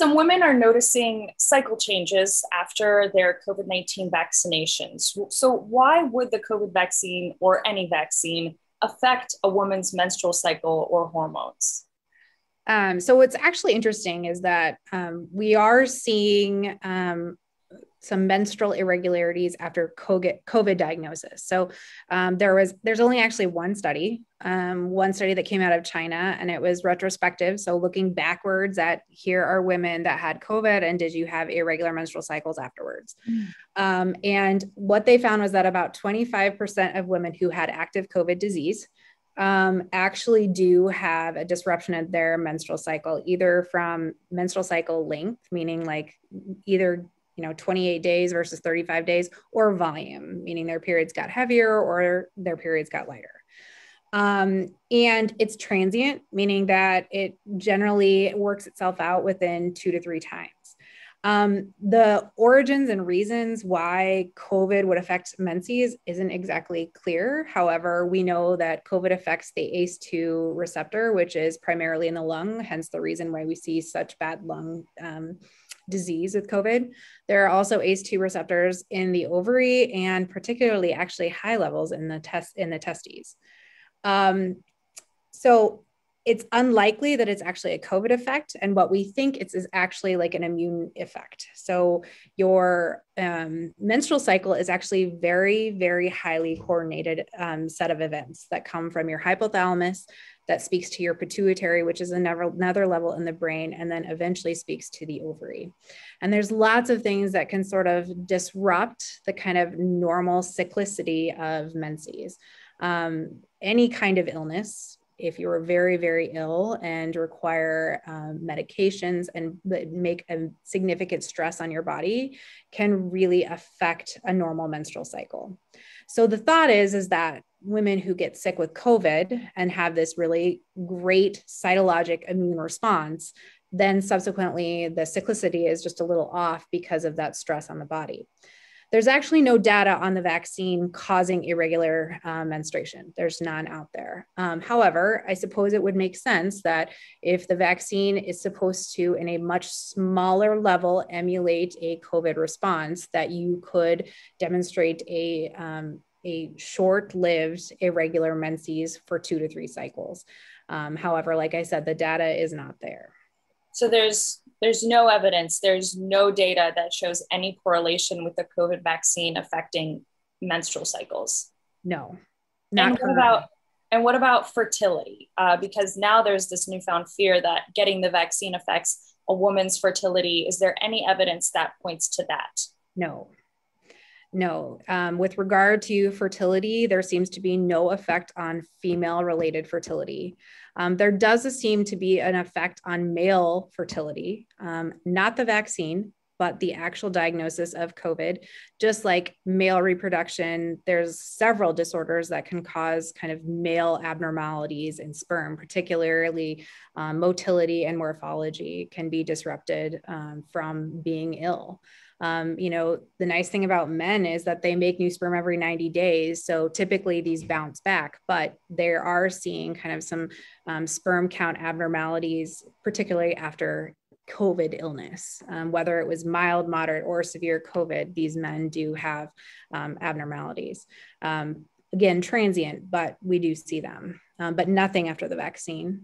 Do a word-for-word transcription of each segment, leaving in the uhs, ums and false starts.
Some women are noticing cycle changes after their COVID nineteen vaccinations. So why would the COVID vaccine or any vaccine affect a woman's menstrual cycle or hormones? Um, so what's actually interesting is that um, we are seeing um, some menstrual irregularities after COVID diagnosis. So um, there was, there's only actually one study, um, one study that came out of China, and it was retrospective. So looking backwards at, here are women that had COVID and did you have irregular menstrual cycles afterwards? Mm. Um, and what they found was that about twenty-five percent of women who had active COVID disease um, actually do have a disruption in their menstrual cycle, either from menstrual cycle length, meaning like either you know, twenty-eight days versus thirty-five days, or volume, meaning their periods got heavier or their periods got lighter. Um, and it's transient, meaning that it generally works itself out within two to three times. Um, the origins and reasons why COVID would affect menses isn't exactly clear. However, we know that COVID affects the A C E two receptor, which is primarily in the lung, hence the reason why we see such bad lung um, disease with COVID. There are also A C E two receptors in the ovary, and particularly actually high levels in the test in the testes. Um, so it's unlikely that it's actually a COVID effect. And what we think it's is actually like an immune effect. So your um, menstrual cycle is actually very, very highly coordinated um, set of events that come from your hypothalamus, that speaks to your pituitary, which is another, another level in the brain, and then eventually speaks to the ovary. And there's lots of things that can sort of disrupt the kind of normal cyclicity of menses. Um, any kind of illness, if you were very, very ill and require um, medications and make a significant stress on your body, can really affect a normal menstrual cycle. So the thought is, is that women who get sick with COVID and have this really great cytologic immune response, then subsequently the cyclicity is just a little off because of that stress on the body. There's actually no data on the vaccine causing irregular uh, menstruation. There's none out there. Um, however, I suppose it would make sense that if the vaccine is supposed to, in a much smaller level, emulate a COVID response, that you could demonstrate a, um, a short-lived irregular menses for two to three cycles. Um, however, like I said, the data is not there. So there's there's no evidence, there's no data that shows any correlation with the COVID vaccine affecting menstrual cycles. No. Not and what about and what about fertility? Uh, because now there's this newfound fear that getting the vaccine affects a woman's fertility. Is there any evidence that points to that? No. No, um, with regard to fertility, there seems to be no effect on female-related fertility. Um, there does seem to be an effect on male fertility, um, not the vaccine, but the actual diagnosis of COVID. Just like male reproduction, there's several disorders that can cause kind of male abnormalities in sperm, particularly um, motility and morphology can be disrupted um, from being ill. Um, you know, the nice thing about men is that they make new sperm every ninety days. So typically these bounce back, but they are seeing kind of some um, sperm count abnormalities, particularly after COVID illness, um, whether it was mild, moderate, or severe COVID, these men do have um, abnormalities. Um, again, transient, but we do see them, um, but nothing after the vaccine.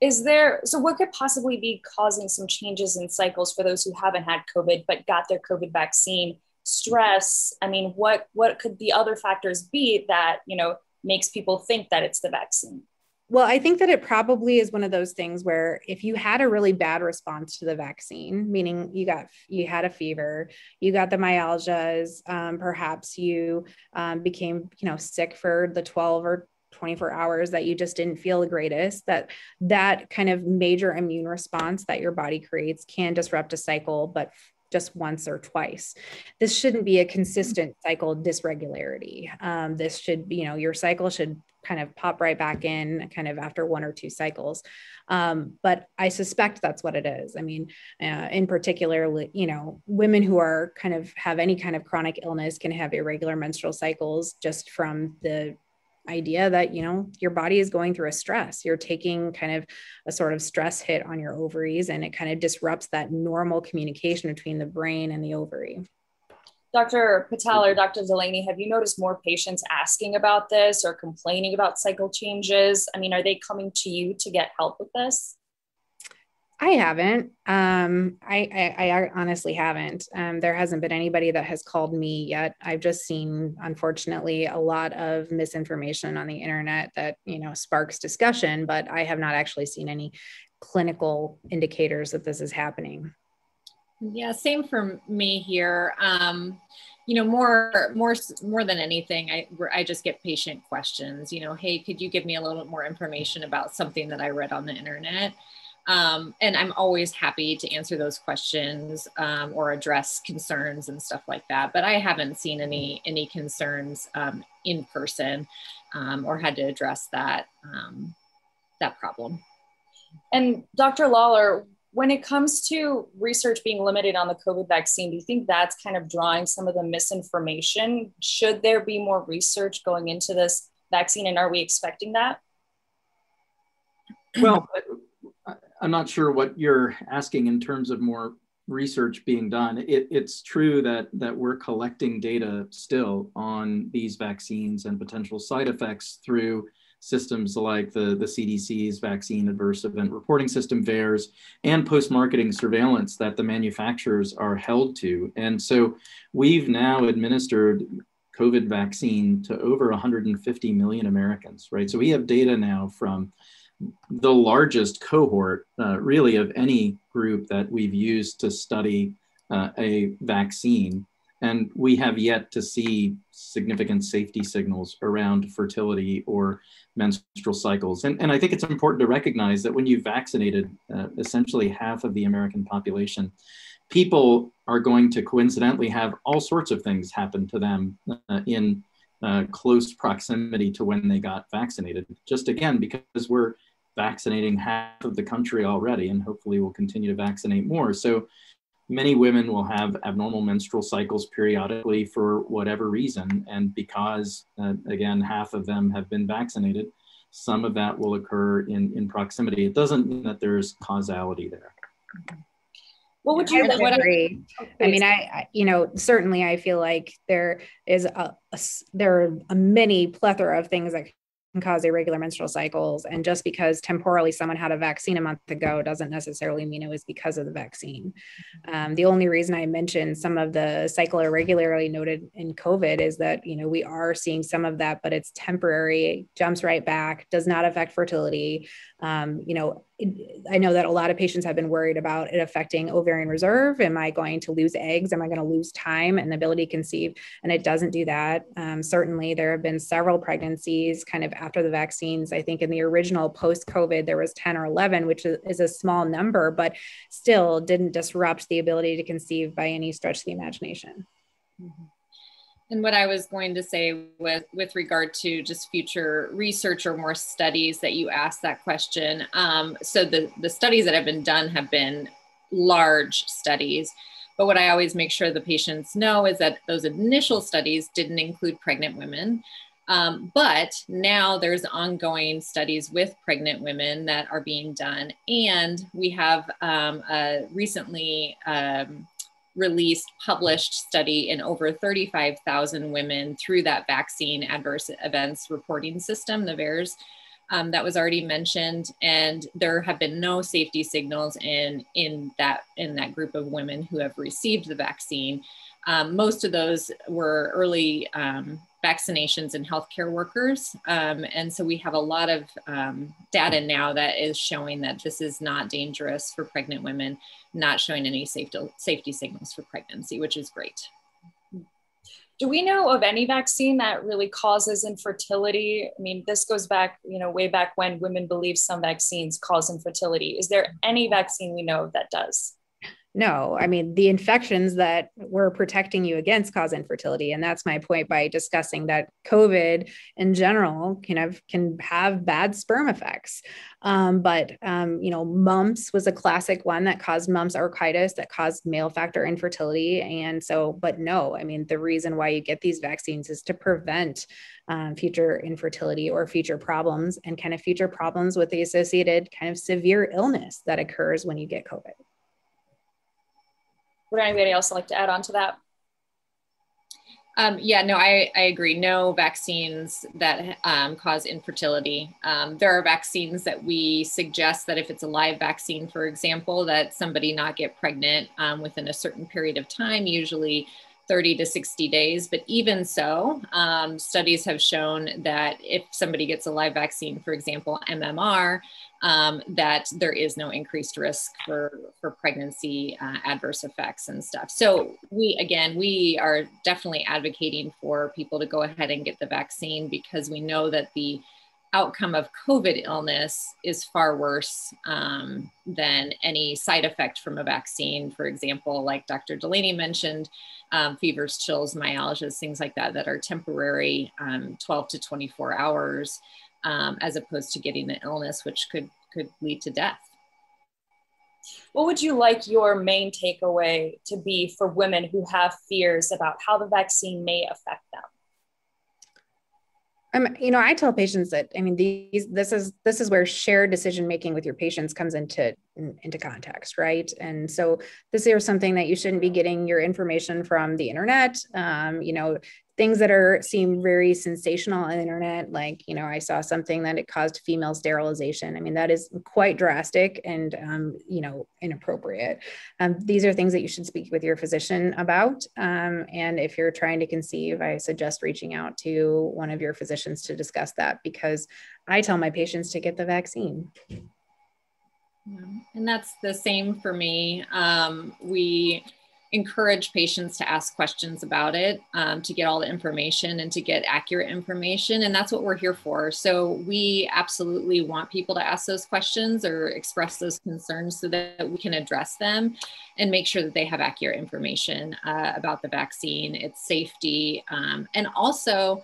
Is there, so what could possibly be causing some changes in cycles for those who haven't had COVID, but got their COVID vaccine? Stress? I mean, what, what could the other factors be that, you know, makes people think that it's the vaccine? Well, I think that it probably is one of those things where if you had a really bad response to the vaccine, meaning you got, you had a fever, you got the myalgias, um, perhaps you um, became, you know, sick for the twelve or twenty-four hours that you just didn't feel the greatest, that that kind of major immune response that your body creates can disrupt a cycle, but just once or twice. This shouldn't be a consistent cycle dysregularity. Um, this should be, you know, your cycle should kind of pop right back in kind of after one or two cycles. Um, but I suspect that's what it is. I mean, uh, in particular, you know, women who are kind of have any kind of chronic illness can have irregular menstrual cycles just from the idea that, you know, your body is going through a stress. You're taking kind of a sort of stress hit on your ovaries, and it kind of disrupts that normal communication between the brain and the ovary. Doctor Patel or Doctor Delaney, have you noticed more patients asking about this or complaining about cycle changes? I mean, are they coming to you to get help with this? I haven't. Um, I, I, I honestly haven't. Um, there hasn't been anybody that has called me yet. I've just seen, unfortunately, a lot of misinformation on the internet that, you know, sparks discussion, but I have not actually seen any clinical indicators that this is happening. Yeah, same for me here. Um, you know, more, more, more than anything, I, I just get patient questions, you know, hey, could you give me a little bit more information about something that I read on the internet? Um, and I'm always happy to answer those questions um, or address concerns and stuff like that. But I haven't seen any, any concerns um, in person um, or had to address that, um, that problem. And Doctor Lawler, when it comes to research being limited on the COVID vaccine, do you think that's kind of drawing some of the misinformation? Should there be more research going into this vaccine, and are we expecting that? Well, I'm not sure what you're asking in terms of more research being done. It, it's true that, that we're collecting data still on these vaccines and potential side effects through systems like the, the C D C's Vaccine Adverse Event Reporting System, VAERS, and post-marketing surveillance that the manufacturers are held to. And so we've now administered COVID vaccine to over one hundred fifty million Americans, right? So we have data now from the largest cohort, uh, really, of any group that we've used to study uh, a vaccine. And we have yet to see significant safety signals around fertility or menstrual cycles. And, and I think it's important to recognize that when you've vaccinated uh, essentially half of the American population, people are going to coincidentally have all sorts of things happen to them uh, in uh, close proximity to when they got vaccinated. Just again, because we're vaccinating half of the country already, and hopefully we'll continue to vaccinate more. So many women will have abnormal menstrual cycles periodically for whatever reason. And because, uh, again, half of them have been vaccinated, some of that will occur in, in proximity. It doesn't mean that there's causality there. Okay. What would you I agree? I mean, I, I, you know, certainly I feel like there is a, a there are many plethora of things that can cause irregular menstrual cycles. And just because temporally someone had a vaccine a month ago doesn't necessarily mean it was because of the vaccine. Um, the only reason I mentioned some of the cycle irregularly noted in COVID is that, you know, we are seeing some of that, but it's temporary, jumps right back, does not affect fertility. Um, you know, I know that a lot of patients have been worried about it affecting ovarian reserve. Am I going to lose eggs? Am I going to lose time and ability to conceive? And it doesn't do that. Um, certainly there have been several pregnancies kind of after the vaccines. I think in the original post-COVID, there was ten or eleven, which is a small number, but still didn't disrupt the ability to conceive by any stretch of the imagination. Mm-hmm. And what I was going to say with, with regard to just future research or more studies that you asked that question. Um, so the, the studies that have been done have been large studies, but what I always make sure the patients know is that those initial studies didn't include pregnant women. Um, but now there's ongoing studies with pregnant women that are being done. And we have um, a recently, um, released published study in over thirty-five thousand women through that Vaccine Adverse Events Reporting System, the VAERS, um, that was already mentioned. And there have been no safety signals in, in, that, in that group of women who have received the vaccine. Um, most of those were early um, vaccinations in healthcare workers. Um, and so we have a lot of um, data now that is showing that this is not dangerous for pregnant women, not showing any safety, safety signals for pregnancy, which is great. Do we know of any vaccine that really causes infertility? I mean, this goes back, you know, way back when women believed some vaccines cause infertility. Is there any vaccine we know of that does? No, I mean, the infections that we're protecting you against cause infertility. And that's my point by discussing that COVID in general can have, can have bad sperm effects. Um, but, um, you know, mumps was a classic one that caused mumps, orchitis, that caused male factor infertility. And so, but no, I mean, the reason why you get these vaccines is to prevent um, future infertility or future problems, and kind of future problems with the associated kind of severe illness that occurs when you get COVID. Would anybody else like to add on to that? Um, yeah, no, I, I agree. No vaccines that um, cause infertility. Um, there are vaccines that we suggest that if it's a live vaccine, for example, that somebody not get pregnant um, within a certain period of time, usually thirty to sixty days. But even so, um, studies have shown that if somebody gets a live vaccine, for example, M M R, Um, that there is no increased risk for, for pregnancy uh, adverse effects and stuff. So we, again, we are definitely advocating for people to go ahead and get the vaccine, because we know that the outcome of COVID illness is far worse um, than any side effect from a vaccine. For example, like Doctor Delaney mentioned, um, fevers, chills, myalgias, things like that, that are temporary, um, twelve to twenty-four hours. Um, as opposed to getting an illness, which could, could lead to death. What would you like your main takeaway to be for women who have fears about how the vaccine may affect them? Um, you know, I tell patients that, I mean, these, this is, this is where shared decision-making with your patients comes into, into context, right? And so this is something that you shouldn't be getting your information from the internet. Um, you know, things that are seem very sensational on the internet, like, you know, I saw something that it caused female sterilization. I mean, that is quite drastic and, um, you know, inappropriate. Um, these are things that you should speak with your physician about. Um, and if you're trying to conceive, I suggest reaching out to one of your physicians to discuss that, because I tell my patients to get the vaccine. And that's the same for me. Um, we encourage patients to ask questions about it, um, to get all the information and to get accurate information. And that's what we're here for. So we absolutely want people to ask those questions or express those concerns so that we can address them and make sure that they have accurate information uh, about the vaccine, its safety. Um, and also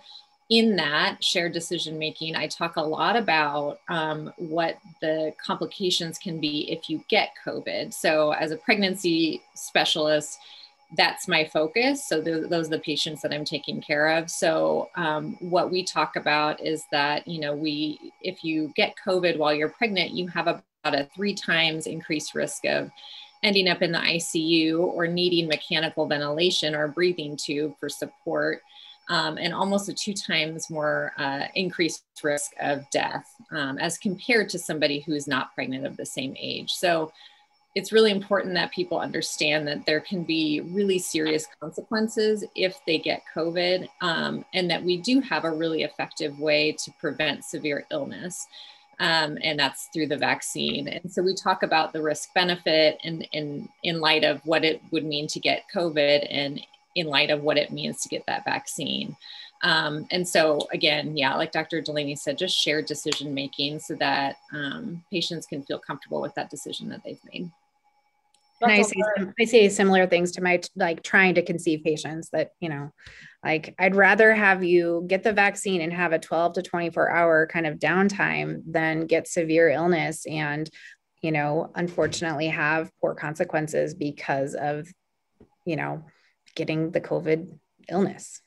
in that shared decision-making, I talk a lot about um, what the complications can be if you get COVID. So as a pregnancy specialist, that's my focus. So th those are the patients that I'm taking care of. So um, what we talk about is that, you know, we, if you get COVID while you're pregnant, you have about a three times increased risk of ending up in the I C U or needing mechanical ventilation or a breathing tube for support. Um, and almost a two times more uh, increased risk of death um, as compared to somebody who is not pregnant of the same age. So it's really important that people understand that there can be really serious consequences if they get COVID, um, and that we do have a really effective way to prevent severe illness. Um, and that's through the vaccine. And so we talk about the risk benefit and, and in light of what it would mean to get COVID, and in light of what it means to get that vaccine. Um, and so again, yeah, like Doctor Delaney said, just shared decision-making so that um, patients can feel comfortable with that decision that they've made. And I say, I say similar things to my, like, trying to conceive patients that, you know, like, I'd rather have you get the vaccine and have a twelve to twenty-four hour kind of downtime than get severe illness and, you know, unfortunately have poor consequences because of, you know, getting the COVID illness.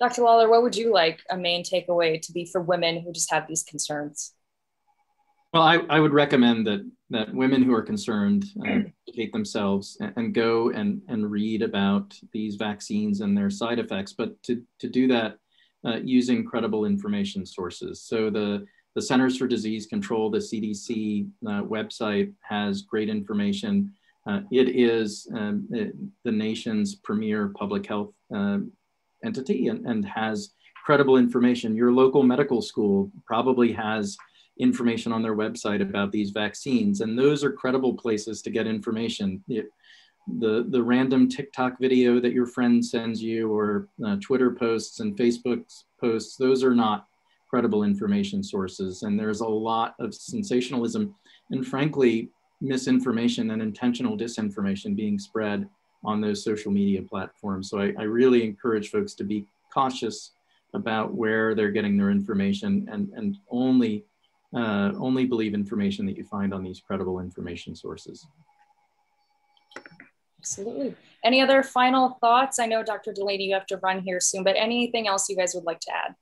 Doctor Lawler, what would you like a main takeaway to be for women who just have these concerns? Well, I, I would recommend that, that women who are concerned uh, educate themselves and, and go and, and read about these vaccines and their side effects, but to, to do that uh, using credible information sources. So the, the Centers for Disease Control, the C D C uh, website has great information. Uh, it is um, it, the nation's premier public health uh, entity and, and has credible information. Your local medical school probably has information on their website about these vaccines, and those are credible places to get information. It, the, the random TikTok video that your friend sends you, or uh, Twitter posts and Facebook posts, those are not credible information sources. And there's a lot of sensationalism. And frankly, misinformation and intentional disinformation being spread on those social media platforms. So I, I really encourage folks to be cautious about where they're getting their information, and, and only, uh, only believe information that you find on these credible information sources. Absolutely. Any other final thoughts? I know, Doctor Delaney, you have to run here soon, but anything else you guys would like to add?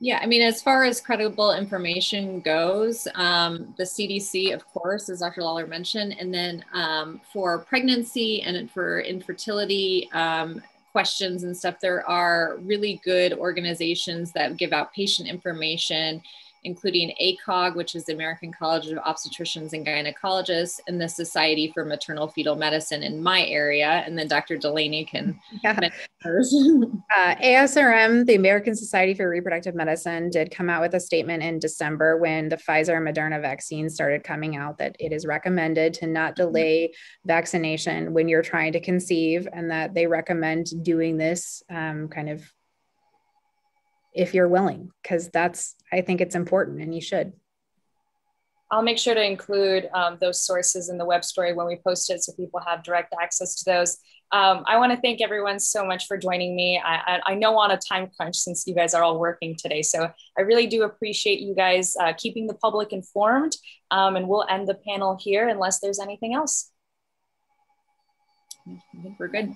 Yeah, I mean, as far as credible information goes, um, the C D C, of course, as Doctor Lawler mentioned, and then um, for pregnancy and for infertility um, questions and stuff, there are really good organizations that give out patient information, including ACOG, which is the American College of Obstetricians and Gynecologists, and the Society for Maternal Fetal Medicine in my area. And then Doctor Delaney can mention hers. uh, A S R M, the American Society for Reproductive Medicine, did come out with a statement in December when the Pfizer and Moderna vaccines started coming out that it is recommended to not delay vaccination when you're trying to conceive, and that they recommend doing this um, kind of if you're willing, because that's, I think it's important and you should. I'll make sure to include um, those sources in the web story when we post it so people have direct access to those. Um, I wanna thank everyone so much for joining me. I, I, I know on a time crunch since you guys are all working today, so I really do appreciate you guys uh, keeping the public informed, um, and we'll end the panel here unless there's anything else. I think we're good.